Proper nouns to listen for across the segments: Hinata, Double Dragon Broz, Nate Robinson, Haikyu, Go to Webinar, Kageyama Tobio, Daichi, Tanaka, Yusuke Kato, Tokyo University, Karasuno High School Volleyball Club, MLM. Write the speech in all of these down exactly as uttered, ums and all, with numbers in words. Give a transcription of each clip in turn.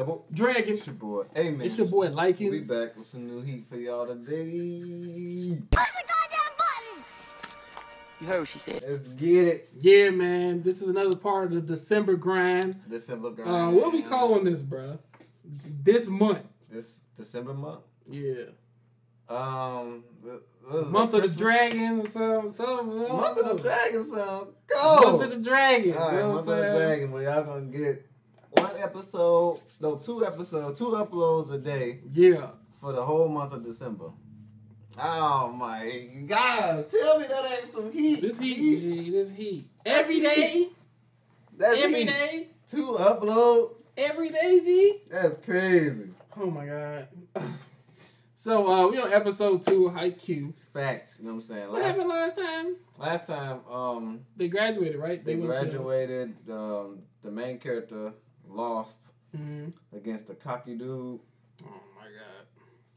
Double Dragon. It's your boy. Amen. It's your boy Liking. We back with some new heat for y'all today. Push the goddamn button. You heard what she said. Let's get it. Yeah, man. This is another part of the December grind. December grind. Uh, what we calling this, bro? This month. This December month. Yeah. Um, month of the dragon or something. something. Month of the dragon, something. Go. Month of the dragon. All right, you know month of the dragon. Well, y'all gonna get one episode, no, two episodes, two uploads a day. Yeah. For the whole month of December. Oh my God! Tell me that ain't some heat. This heat, heat. G, this heat. That's every heat. day. That's every heat. day. Two uploads. Every day, G. That's crazy. Oh my God. So, uh, we on episode two, Haikyu. Facts, you know what I'm saying? Last, what happened last time? Last time, um... They graduated, right? They, they graduated. To... Um, the main character lost mm-hmm. against the cocky dude. Oh, my God.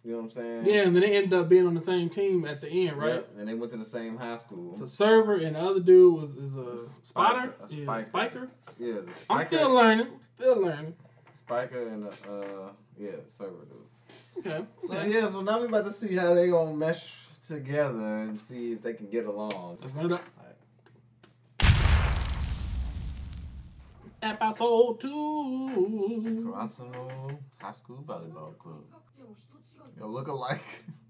You know what I'm saying? Yeah, and then they ended up being on the same team at the end, right? Yep, and they went to the same high school. So, server and the other dude was is a spotter? A spiker. Yeah, a spiker. Yeah, the spiker. I'm still learning. I'm still learning. Spiker and, the, uh, yeah, server dude. Okay. So okay. yeah, so now we about to see how they gonna mesh together and see if they can get along. Let's run it up. Episode two. Karasuno High School Volleyball Club. You look alike.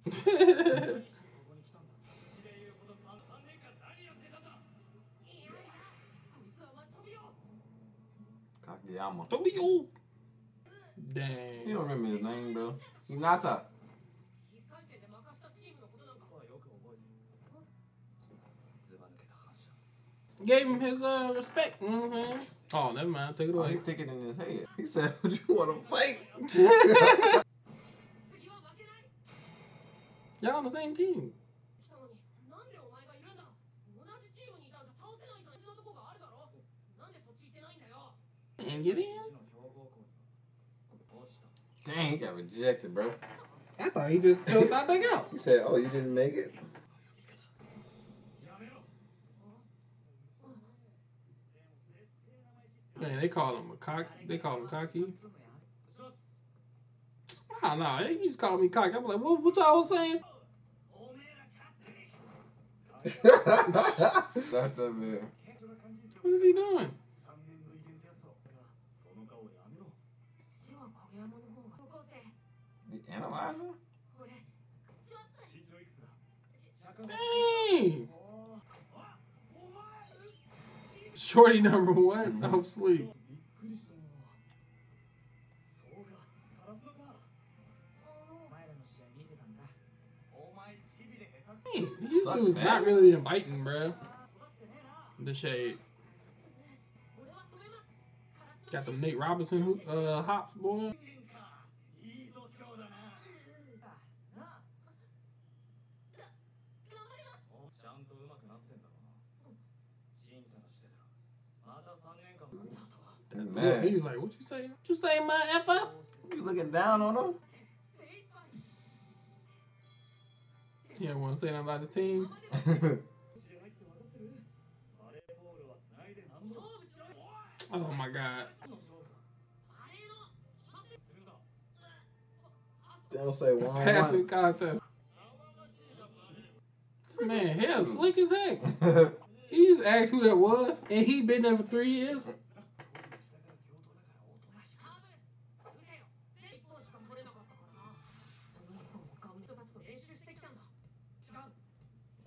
Kageyama Tobio. Dang. You don't remember his name, bro. Hinata. Gave him his uh, respect. You know what I'm saying? Oh, never mind. Take it away. Oh, he took it in his head. He said, "Would you want to fight?" Y'all on the same team. And get in. Dang, he got rejected, bro. I thought he just killed that thing out. He said, "Oh, you didn't make it." Dang, they call him a cock. They call him cocky. I don't know. He just called me cocky. I'm like, what? What y'all was saying? That's that man. What is he doing? Analyzer? Dang! Shorty number one, mm-hmm. I'm sleep. Dang, this dude's not really inviting, bruh. The shade. Got them Nate Robinson uh, hops, boy. Yeah, he was like, "What you say? What you say, my effer?" You looking down on him? He don't want to say nothing about the team. Oh my God! Don't say one. The passing one. Contest. Man, hell, slick as heck. He just asked who that was, and he been there for three years.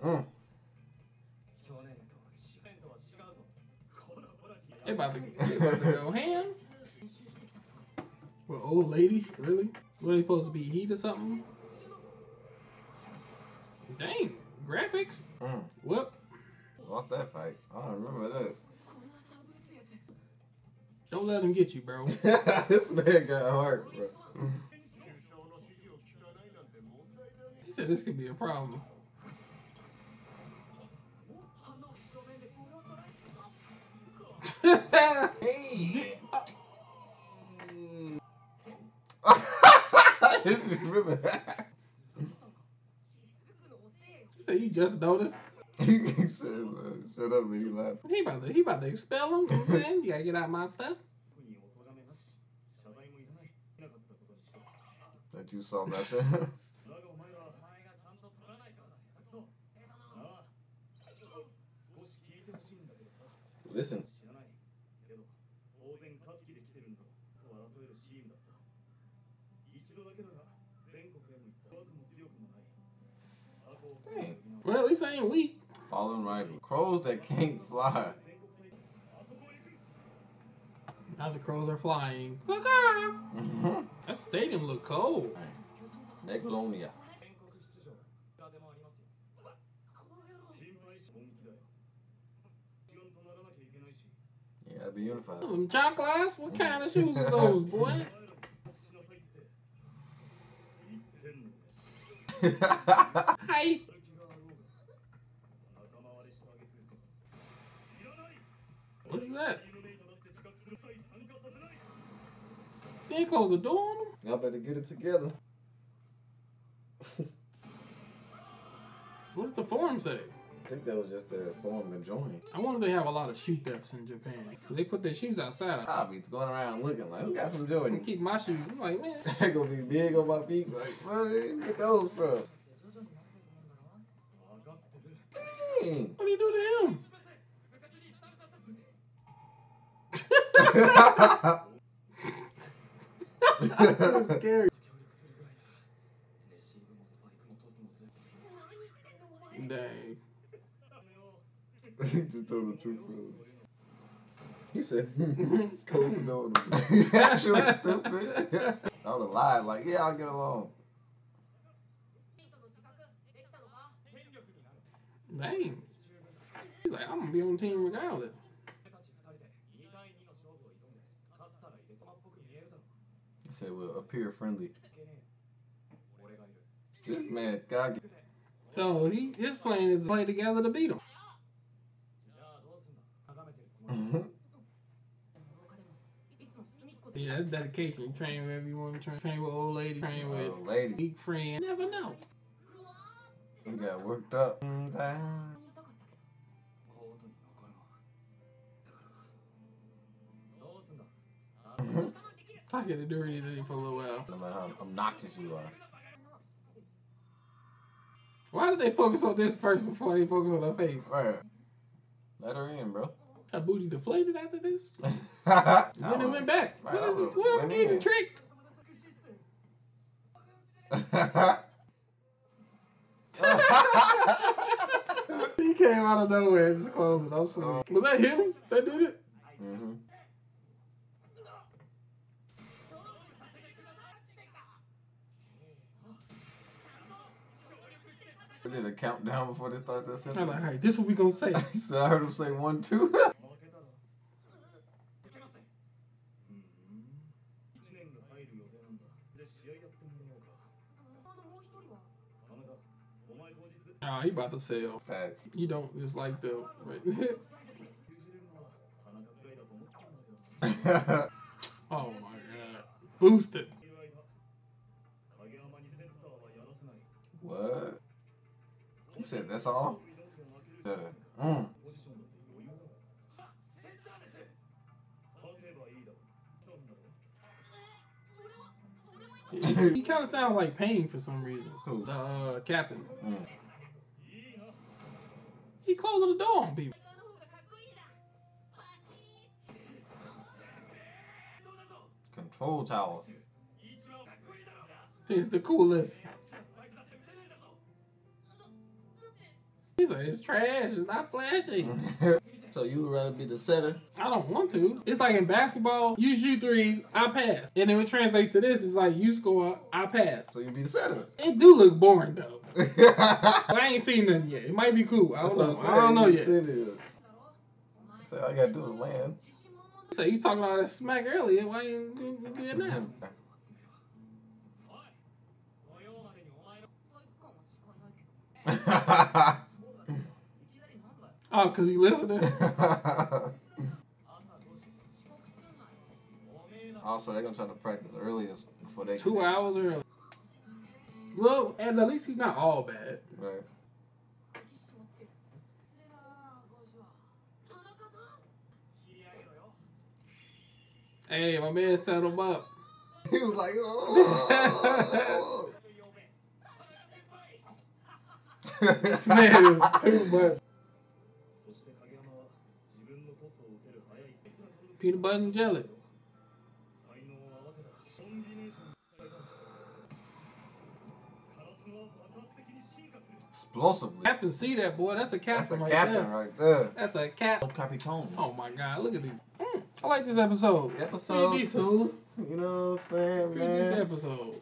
Mm. They about to, they about to go ham. Well, old ladies, really? Were they supposed to be heat or something? Dang, graphics. Mm. Whoop. Lost that fight. I don't remember that. Don't let him get you, bro. This man got heart, bro. He said this could be a problem. Hey. I didn't remember that. You just noticed. He said, uh, "Shut up," and he laughed. He about to, he about to expel him. You gotta get out my stuff. that you saw about that. Listen. Dang. Well, at least I ain't weak. Fallen rival. Crows that can't fly. Now the crows are flying. Mm-hmm. That stadium look cold. Negalonia. You gotta be unified. Them chocolates? What kind of shoes are those, boy? Hi. What is that? They close the door on them? Y'all better get it together. What did the forum say? I think that was just their forum to join. I wonder if they have a lot of shoe thefts in Japan. They put their shoes outside. I'll be going around looking like, who got some Jordans? I'm gonna keep my shoes. I'm like, man. They're gonna be big on my feet. Like, where did you get those from? Dang. What do you do to him? That was scary. Dang. He just told the truth. Really. He said, "Close the door." Actually, stupid. I would have lied. Like, yeah, I'll get along. Dang. He's like, I'm gonna be on team regardless. Say will appear friendly. This man, Kage. So he, his plan is to play together to beat him. Mm-hmm. Yeah, that's dedication. You train with everyone. Train, train with old lady. Train with old lady. Big friend. Never know. He got worked up. Mm-hmm. I get to do anything for a little while. No matter how obnoxious you are. Why did they focus on this first before they focus on her face? Right. Let her in, bro. Her booty deflated after this? And then it went back. Right, what is it? Well, I'm getting in. Tricked. He came out of nowhere and just closed it. I'm sorry. Was that him that did it? Mm-hmm. They did a countdown before they started that sentence. I'm like, all right, this is what we gonna say. He said, I heard him say one, two. Oh, he about to sell. Facts. You don't just like them, right? Oh my God. Boosted. What? He said, that's all? Mm. he, he kind of sounds like Pain for some reason. Who? The uh, captain. Mm. He closed the door on people. Control tower. He's the coolest. He's like, it's trash, it's not flashy. So you would rather be the setter? I don't want to. It's like in basketball, you shoot threes, I pass. And then it translates to this, it's like, you score, I pass. So you be the setter. It do look boring, though. But I ain't seen nothing yet. It might be cool. I don't That's know. I don't know yet. So all you gotta do is land. So you talking all that smack earlier, why ain't you do it now? Oh, because he listening? Also, they're going to try to practice earlier before they Two hours early. Well, and at least he's not all bad. Right. Hey, my man set him up. He was like, oh. This man is too much. Peanut butter and jelly. Explosively. Captain, see that, boy. That's a captain. That's a captain right, right there. That's a captain. Capitone. Oh my God, look at this. Mm, I like this episode. Episode two. You know what I'm saying, man? This episode.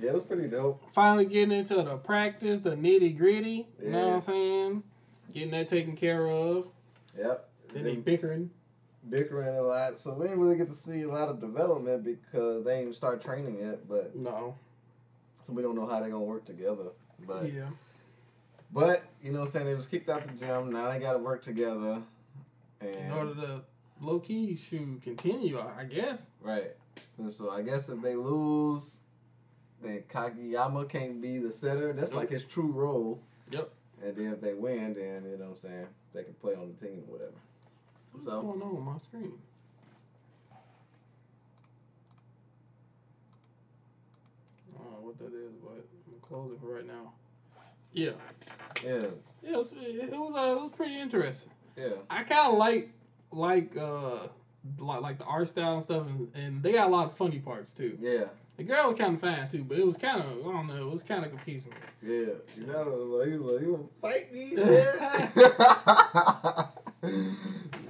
Yeah, it was pretty dope. Finally getting into the practice, the nitty gritty. Yeah. You know what I'm saying? Getting that taken care of. Yep. Then they bickering. Bickering a lot. So we didn't really get to see a lot of development because they didn't even start training yet. But no. So we don't know how they're going to work together. But yeah. But, you know what I'm saying? They was kicked out the gym. Now they got to work together. And in order to low-key shoot continue, I guess. Right. And so I guess if they lose, then Kageyama can't be the setter. That's yep. like his true role. Yep. And then if they win, then, you know what I'm saying, they can play on the team or whatever. What's so, going on with my screen? I don't know what that is, but I'm going to close it for right now. Yeah. Yeah. Yeah, it was, it was, uh, it was pretty interesting. Yeah. I kind of like, like, uh... like the art style and stuff, and, and they got a lot of funny parts too. Yeah, the girl was kind of fine too, but it was kind of, I don't know, it was kind of confusing. Yeah, you know, like, you like, you gonna fight me, man?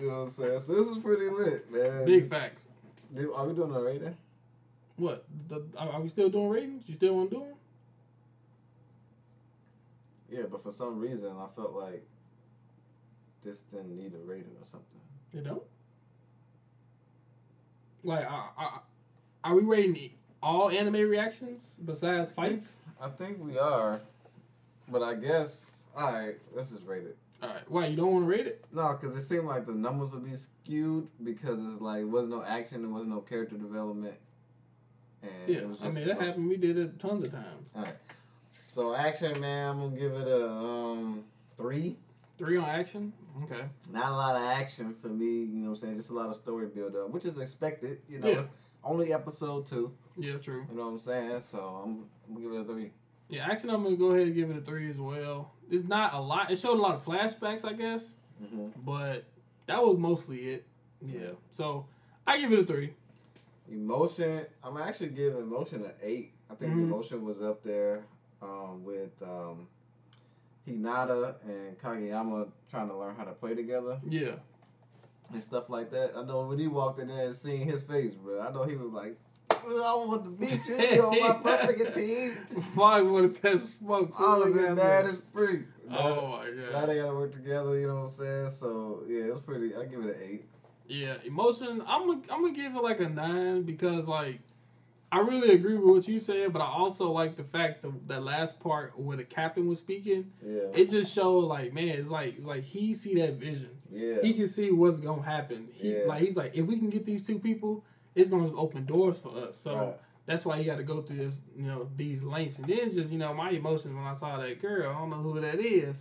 You know what I'm saying? So this is pretty lit, man. Big facts. Are we doing a rating? What? The, are we still doing ratings? You still want to do them? Yeah, but for some reason, I felt like this didn't need a rating or something. You don't? Like, uh, uh, are we rating all anime reactions besides fights? I think we are, but I guess, alright, let's just rate it. Alright, why, you don't want to rate it? No, because it seemed like the numbers would be skewed because it's like, there was no action, there was no character development. And yeah, it was just, I mean, that oh. happened, we did it tons of times. Alright, so action, man, I'm going to give it a um, three. Three on action? Okay. Not a lot of action for me, you know what I'm saying? Just a lot of story build up, which is expected, you know. Yeah. It's only episode two. Yeah, true. You know what I'm saying? So I'm, I'm gonna give it a three. Yeah, action, I'm gonna go ahead and give it a three as well. It's not a lot. It showed a lot of flashbacks, I guess. Mm-hmm. But that was mostly it. Yeah. So I give it a three. Emotion, I'm actually giving emotion an eight. I think mm-hmm. emotion was up there um, with um, Hinata and Kageyama trying to learn how to play together. Yeah. And stuff like that. I know when he walked in there and seen his face, bro, I know he was like, I want to beat you. You on my freaking team. Why would that smoke? All of it, man, it's free. Oh, my God. Now they got to work together, you know what I'm saying? So, yeah, it was pretty, I give it an eight. Yeah, emotion, I'm going I'm going to give it like a nine because, like, I really agree with what you said, but I also like the fact that that last part where the captain was speaking, yeah. it just showed like, man, it's like like he see that vision. Yeah. He can see what's gonna happen. He, yeah. Like he's like, if we can get these two people, it's gonna just open doors for us. So right. that's why he got to go through this, you know, these lengths. And then just, you know, my emotions when I saw that girl, I don't know who that is.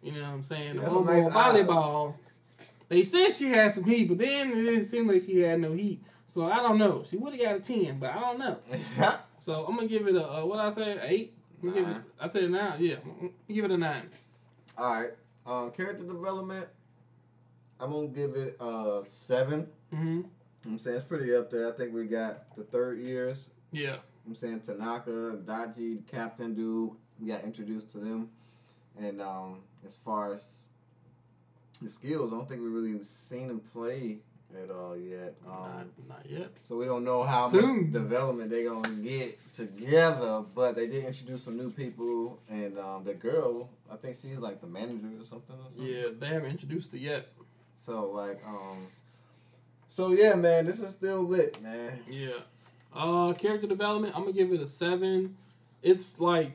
You know what I'm saying? The whole nice volleyball. Eye. They said she had some heat, but then it didn't seem like she had no heat. So, I don't know. She would have got a ten, but I don't know. So, I'm going to give it a, uh, what I say, eight? Nine. Give it, I said nine, yeah. Give it a nine. All right. Uh, character development, I'm going to give it a seven. Mm-hmm. I'm saying it's pretty up there. I think we got the third years. Yeah. I'm saying Tanaka, Daichi, Captain Dude, we got introduced to them. And um, as far as the skills, I don't think we really seen them play at all yet. Um, not, not yet. So we don't know how Soon. much development they're going to get together, but they did introduce some new people, and um, the girl, I think she's like the manager or something, or something. Yeah, they haven't introduced her yet. So, like, um, so yeah, man, this is still lit, man. Yeah. Uh, character development, I'm going to give it a seven. It's like,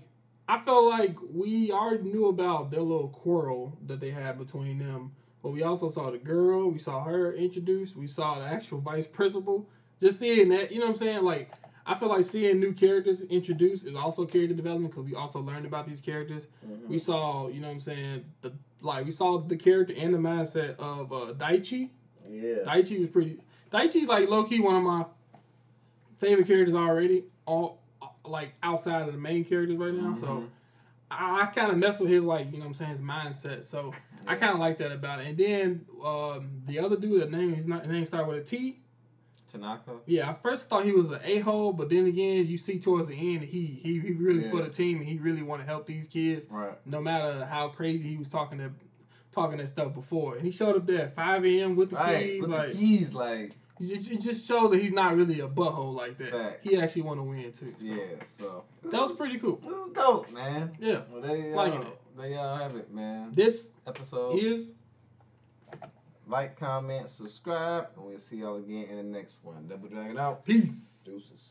I felt like we already knew about their little quarrel that they had between them. But we also saw the girl. We saw her introduced. We saw the actual vice principal. Just seeing that, you know what I'm saying? Like, I feel like seeing new characters introduced is also character development because we also learned about these characters. Mm-hmm. We saw, you know what I'm saying, the like we saw the character and the mindset of uh, Daichi. Yeah. Daichi was pretty. Daichi, like, low-key one of my favorite characters already, all like outside of the main characters right now. Mm-hmm. So I, I kind of mess with his, like, you know what I'm saying, his mindset. So yeah. I kind of like that about it. And then um, the other dude, the name his name started with a T. Tanaka. Yeah, I first thought he was an a-hole, but then again, you see towards the end, he he, he really yeah. for the team, and he really want to help these kids, right? No matter how crazy he was talking to, talking that stuff before, and he showed up there at five a.m. with the right, keys, with like the keys, like it just shows that he's not really a butthole like that. Fact. He actually want to win too. So. Yeah, so that was pretty cool. This is dope, man. Yeah, well, they liking it. They all have it, man. This episode is. Like, comment, subscribe, and we'll see y'all again in the next one. Double Dragon out. Peace. Deuces.